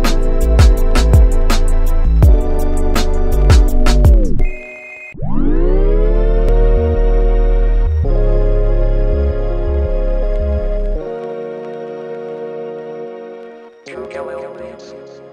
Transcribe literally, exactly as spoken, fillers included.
Productions. Tshukalel Productions.